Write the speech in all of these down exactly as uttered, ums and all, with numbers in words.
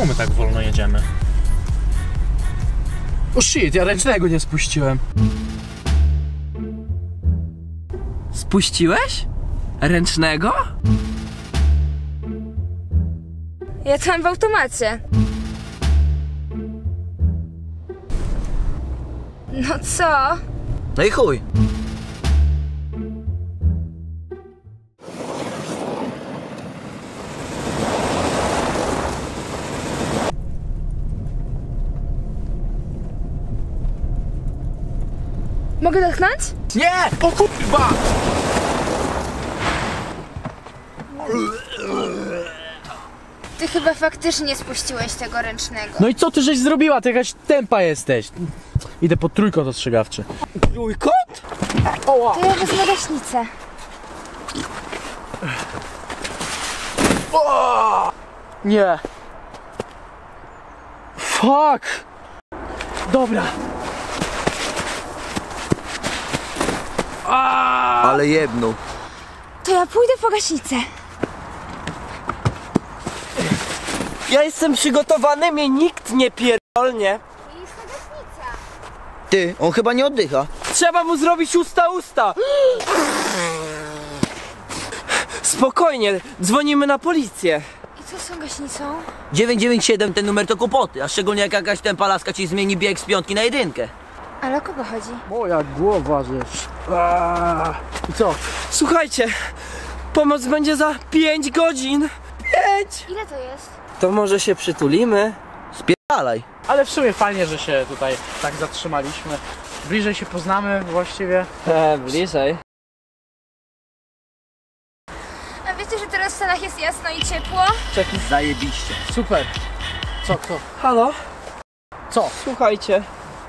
Czemu my tak wolno jedziemy? O shit, ja ręcznego nie spuściłem. Spuściłeś? Ręcznego? Ja to mam w automacie. No co? No i chuj. Mogę dotknąć? Nie! O kurwa! Ty chyba faktycznie nie spuściłeś tego ręcznego. No i co ty żeś zrobiła? Ty jakaś tempa jesteś. Idę po trójkąt ostrzegawczy. Trójkąt? Oła! To ja wezmę gaśnicę. Nie. Fuck! Dobra. Ale jedną. To ja pójdę po gaśnicę. Ja jestem przygotowany, mnie nikt nie pierdolnie. I jest to gaśnica. Ty, on chyba nie oddycha. Trzeba mu zrobić usta usta. Spokojnie, dzwonimy na policję. I co z tą gaśnicą? dziewięć dziewięć siedem, ten numer to kłopoty, a szczególnie jak jakaś tempa laska ci zmieni bieg z piątki na jedynkę. Ale o kogo chodzi? Moja głowa, rzecz. Aaaa. I co? Słuchajcie, pomoc będzie za pięć godzin. pięć! Ile to jest? To może się przytulimy? Spierdalaj. Ale w sumie fajnie, że się tutaj tak zatrzymaliśmy. Bliżej się poznamy właściwie. E, bliżej. A wiecie, że teraz w Stanach jest jasno i ciepło? Czeki. Zajebiście. Super. Co, co? Halo? Co? Słuchajcie.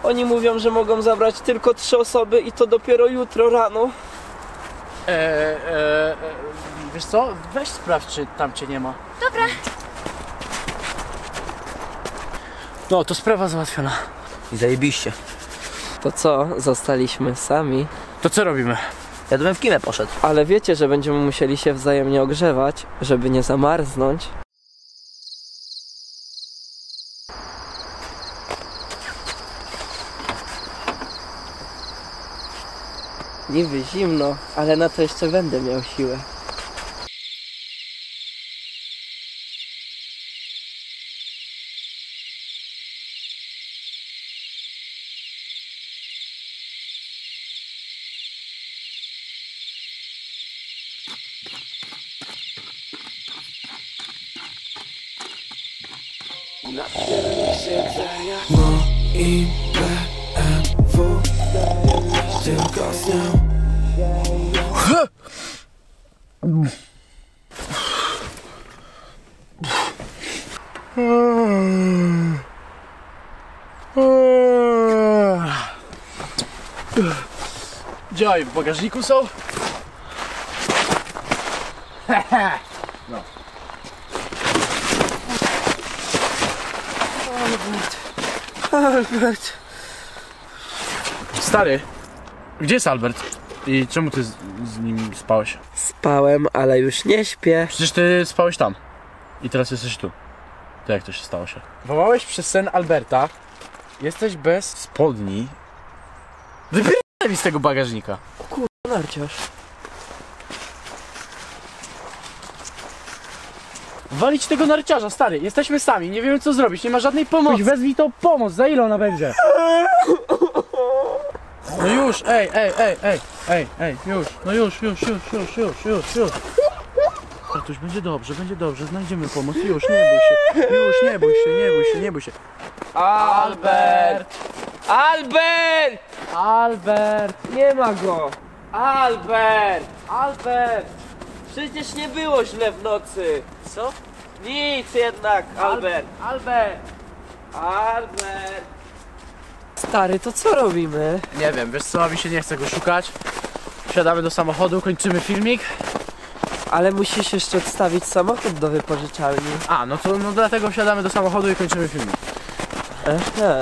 Oni mówią, że mogą zabrać tylko trzy osoby i to dopiero jutro rano. Eee, eee, wiesz co? Weź sprawdź, czy tam cię nie ma. Dobra. No, to sprawa załatwiona. I zajebiście. To co? Zostaliśmy sami. To co robimy? Ja bym w kimę poszedł. Ale wiecie, że będziemy musieli się wzajemnie ogrzewać, żeby nie zamarznąć. Niby zimno, ale na to jeszcze będę miał siłę. No i B M W tylko z nią. Gdzie w bagażniku są? No. Albert. Albert. Stary, gdzie jest Albert? I czemu ty z, z nim spałeś? Spałem, ale już nie śpię. Przecież ty spałeś tam. I teraz jesteś tu. To jak to się stało się? Wołałeś przez sen Alberta. Jesteś bez spodni. Wypierdolę mi z tego bagażnika. Kurwa, narciarz. Walić tego narciarza, stary. Jesteśmy sami, nie wiemy co zrobić, nie ma żadnej pomocy. Wezwij tą pomoc, za ile ona będzie? No już, ej, ej, ej, ej, ej, ej, już, no już, już, już, już, już, już, już. Tatuś, będzie dobrze, będzie dobrze, znajdziemy pomoc, już, nie bój się, już, nie bój się, nie bój się, nie bój się. Albert! Albert! Albert! Nie ma go! Albert! Albert! Przecież nie było źle w nocy! Co? Nic jednak, Albert! Albert! Albert! Stary, to co robimy? Nie wiem, wiesz co, mi się nie chce go szukać. Wsiadamy do samochodu, kończymy filmik. Ale musisz jeszcze odstawić samochód do wypożyczalni. A, no to no dlatego wsiadamy do samochodu i kończymy filmik. Aha.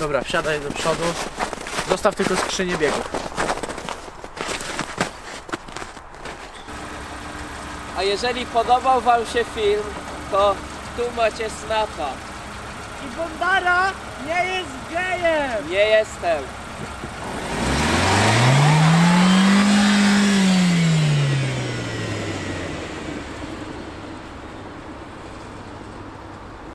Dobra, wsiadaj do przodu. Zostaw tylko skrzynię biegów. A jeżeli podobał wam się film, to Tu macie snapa. I Bondara nie jest gejem. Nie jestem.